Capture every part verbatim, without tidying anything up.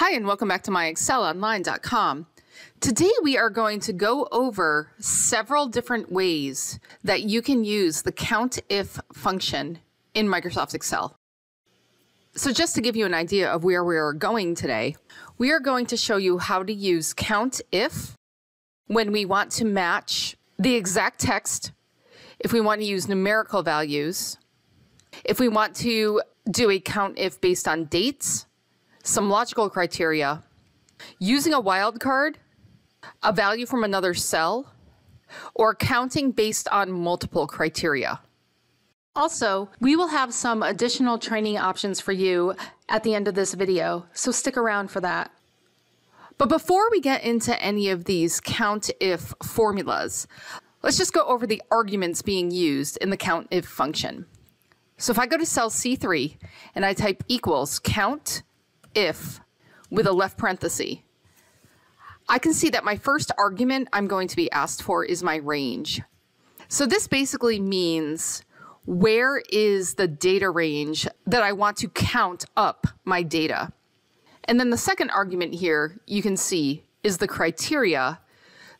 Hi, and welcome back to my excel online dot com. Today we are going to go over several different ways that you can use the COUNTIF function in Microsoft Excel. So just to give you an idea of where we are going today, we are going to show you how to use COUNTIF when we want to match the exact text, if we want to use numerical values, if we want to do a COUNTIF based on dates, some logical criteria, using a wildcard, a value from another cell, or counting based on multiple criteria. Also, we will have some additional training options for you at the end of this video, so stick around for that. But before we get into any of these COUNTIF formulas, let's just go over the arguments being used in the COUNTIF function. So if I go to cell C three and I type equals count if with a left parenthesis, I can see that my first argument I'm going to be asked for is my range. So this basically means where is the data range that I want to count up my data. And then the second argument here you can see is the criteria.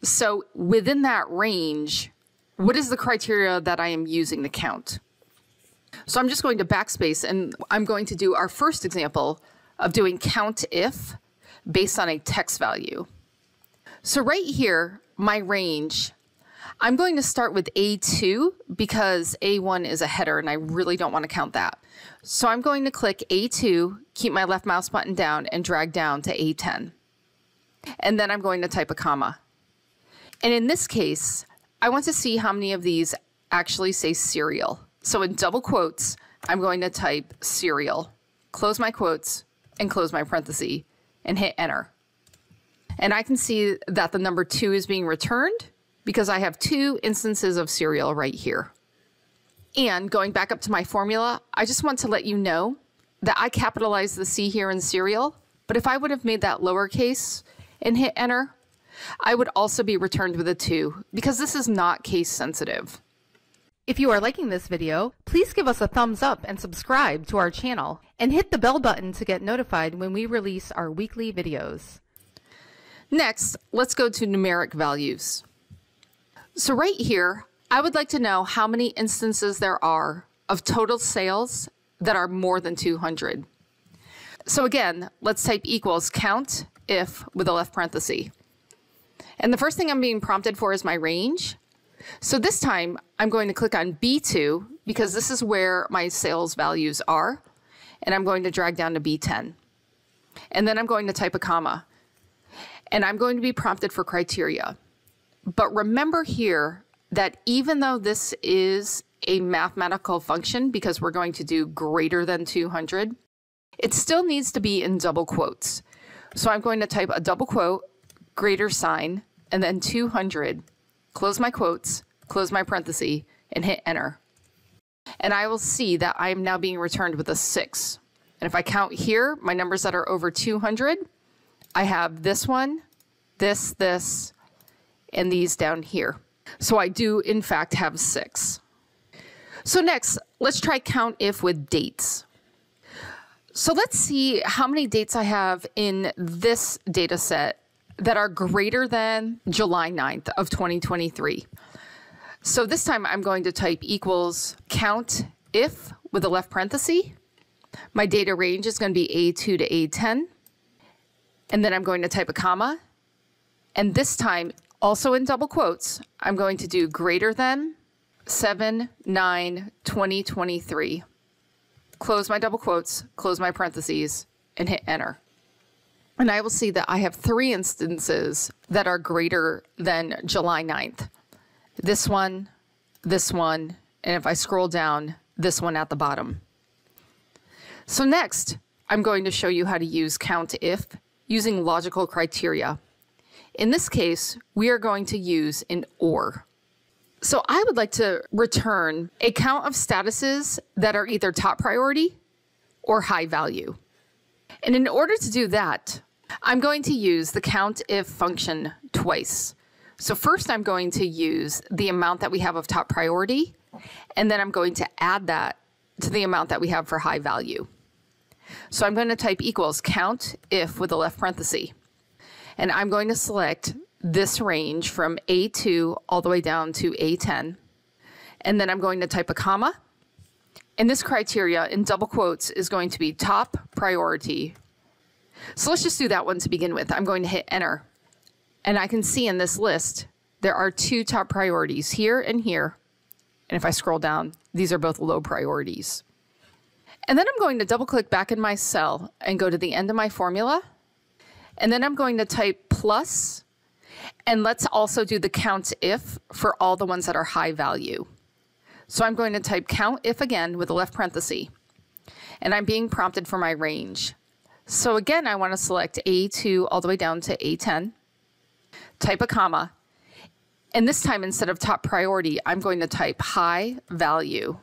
So within that range, what is the criteria that I am using to count? So I'm just going to backspace and I'm going to do our first example of doing COUNTIF based on a text value. So right here, my range, I'm going to start with A two because A one is a header and I really don't want to count that. So I'm going to click A two, keep my left mouse button down and drag down to A ten. And then I'm going to type a comma. And in this case, I want to see how many of these actually say serial. So in double quotes, I'm going to type serial, close my quotes, and close my parenthesis and hit enter. And I can see that the number two is being returned because I have two instances of serial right here. And going back up to my formula, I just want to let you know that I capitalized the C here in serial, but if I would have made that lowercase and hit enter, I would also be returned with a two because this is not case sensitive. If you are liking this video, please give us a thumbs up and subscribe to our channel and hit the bell button to get notified when we release our weekly videos. Next, let's go to numeric values. So right here, I would like to know how many instances there are of total sales that are more than two hundred. So again, let's type equals count if with a left parenthesis. And the first thing I'm being prompted for is my range. So this time I'm going to click on B two because this is where my sales values are, and I'm going to drag down to B ten. And then I'm going to type a comma, and I'm going to be prompted for criteria. But remember here that even though this is a mathematical function because we're going to do greater than two hundred, it still needs to be in double quotes. So I'm going to type a double quote, greater sign, and then two hundred. Close my quotes, close my parenthesis, and hit enter. And I will see that I am now being returned with a six. And if I count here, my numbers that are over two hundred, I have this one, this, this, and these down here. So I do, in fact, have six. So next, let's try COUNTIF with dates. So let's see how many dates I have in this data set that are greater than July ninth of twenty twenty-three. So this time I'm going to type equals count if with a left parenthesis. My data range is going to be A two to A ten. And then I'm going to type a comma. And this time, also in double quotes, I'm going to do greater than seven nine twenty twenty-three. Close my double quotes, close my parentheses, and hit enter. And I will see that I have three instances that are greater than July ninth. This one, this one, and if I scroll down, this one at the bottom. So next, I'm going to show you how to use COUNTIF using logical criteria. In this case, we are going to use an OR. So I would like to return a count of statuses that are either top priority or high value. And in order to do that, I'm going to use the COUNTIF function twice. So first I'm going to use the amount that we have of top priority, and then I'm going to add that to the amount that we have for high value. So I'm going to type equals COUNTIF with a left parenthesis. And I'm going to select this range from A two all the way down to A ten. And then I'm going to type a comma. And this criteria in double quotes is going to be top priority. So let's just do that one to begin with. I'm going to hit enter. And I can see in this list, there are two top priorities here and here. And if I scroll down, these are both low priorities. And then I'm going to double click back in my cell and go to the end of my formula. And then I'm going to type plus. And let's also do the COUNTIF for all the ones that are high value. So I'm going to type COUNTIF again with a left parenthesis. And I'm being prompted for my range. So again, I want to select A two all the way down to A ten. Type a comma. And this time, instead of top priority, I'm going to type high value.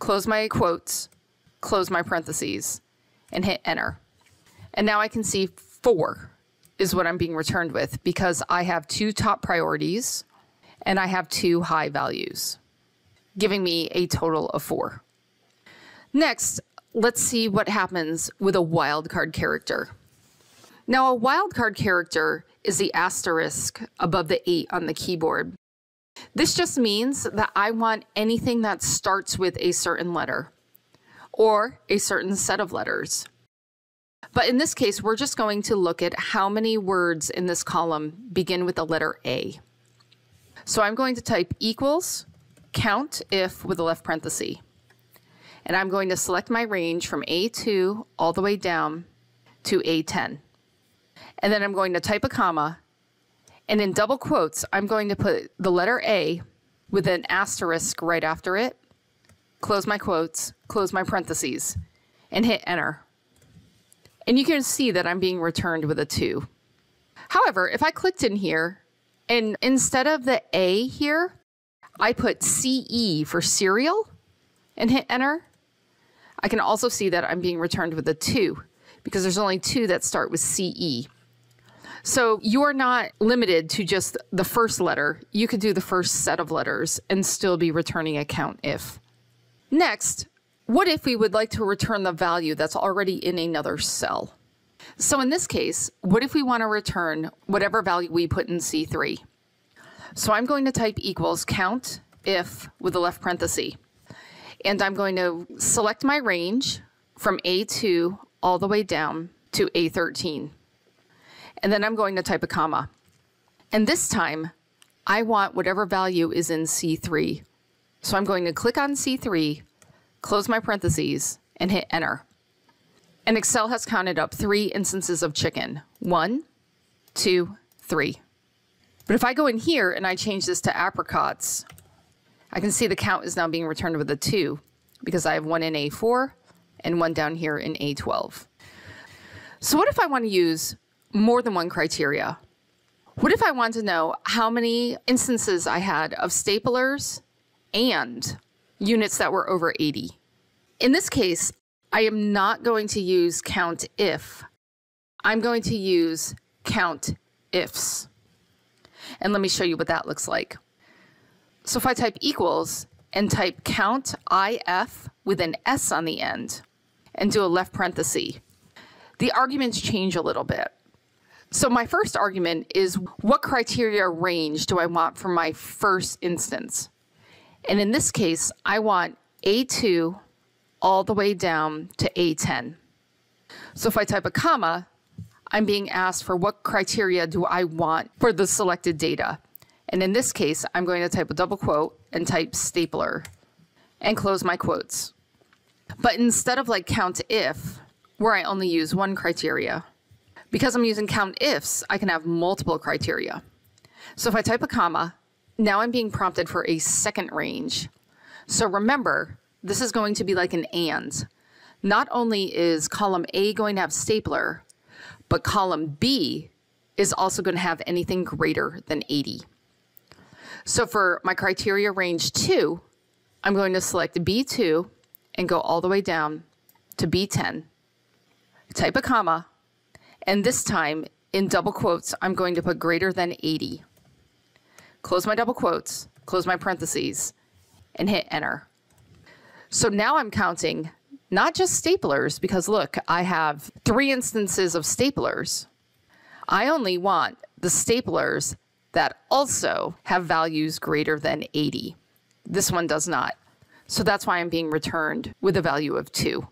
Close my quotes. Close my parentheses and hit enter. And now I can see four is what I'm being returned with because I have two top priorities and I have two high values, giving me a total of four. Next, let's see what happens with a wildcard character. Now, a wildcard character is the asterisk above the eight on the keyboard. This just means that I want anything that starts with a certain letter or a certain set of letters. But in this case, we're just going to look at how many words in this column begin with the letter A. So I'm going to type equals COUNTIF with a left parenthesis. And I'm going to select my range from A two all the way down to A ten. And then I'm going to type a comma. And in double quotes, I'm going to put the letter A with an asterisk right after it. Close my quotes, close my parentheses, and hit enter. And you can see that I'm being returned with a two. However, if I clicked in here, and instead of the A here, I put C E for cereal and hit enter, I can also see that I'm being returned with a two because there's only two that start with C E. So you are not limited to just the first letter. You could do the first set of letters and still be returning a COUNTIF. Next, what if we would like to return the value that's already in another cell? So in this case, what if we want to return whatever value we put in C three? So I'm going to type equals COUNTIF with a left parenthesis. And I'm going to select my range from A two all the way down to A thirteen. And then I'm going to type a comma. And this time, I want whatever value is in C three. So I'm going to click on C three, close my parentheses, and hit enter. And Excel has counted up three instances of chicken. One, two, three. But if I go in here and I change this to apricots, I can see the count is now being returned with a two because I have one in A four and one down here in A twelve. So what if I want to use more than one criteria? What if I want to know how many instances I had of staplers and units that were over eighty. In this case, I am not going to use COUNTIF. I'm going to use COUNTIFS. And let me show you what that looks like. So if I type equals and type COUNTIF with an S on the end and do a left parenthesis, the arguments change a little bit. So my first argument is what criteria range do I want for my first instance? And in this case, I want A two all the way down to A ten. So if I type a comma, I'm being asked for what criteria do I want for the selected data. And in this case, I'm going to type a double quote and type stapler and close my quotes. But instead of like COUNTIF, where I only use one criteria, because I'm using COUNTIFs, I can have multiple criteria. So if I type a comma, now I'm being prompted for a second range. So remember, this is going to be like an and. Not only is column A going to have stapler, but column B is also going to have anything greater than eighty. So for my criteria range two, I'm going to select B two and go all the way down to B ten. Type a comma, and this time in double quotes, I'm going to put greater than eighty. Close my double quotes, close my parentheses, and hit enter. So now I'm counting not just staplers, because look, I have three instances of staplers. I only want the staplers that also have values greater than eighty. This one does not. So that's why I'm being returned with a value of two.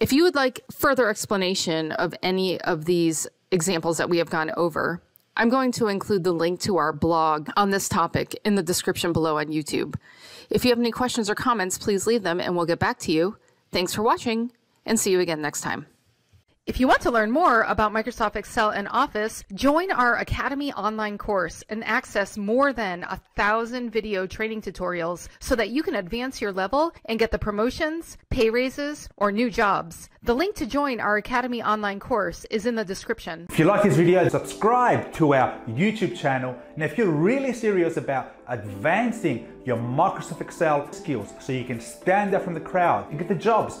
If you would like further explanation of any of these examples that we have gone over, I'm going to include the link to our blog on this topic in the description below on YouTube. If you have any questions or comments, please leave them and we'll get back to you. Thanks for watching and see you again next time. If you want to learn more about Microsoft Excel and Office, join our Academy online course and access more than a thousand video training tutorials so that you can advance your level and get the promotions, pay raises, or new jobs. The link to join our Academy online course is in the description. If you like this video, subscribe to our YouTube channel. And if you're really serious about advancing your Microsoft Excel skills so you can stand out from the crowd and get the jobs,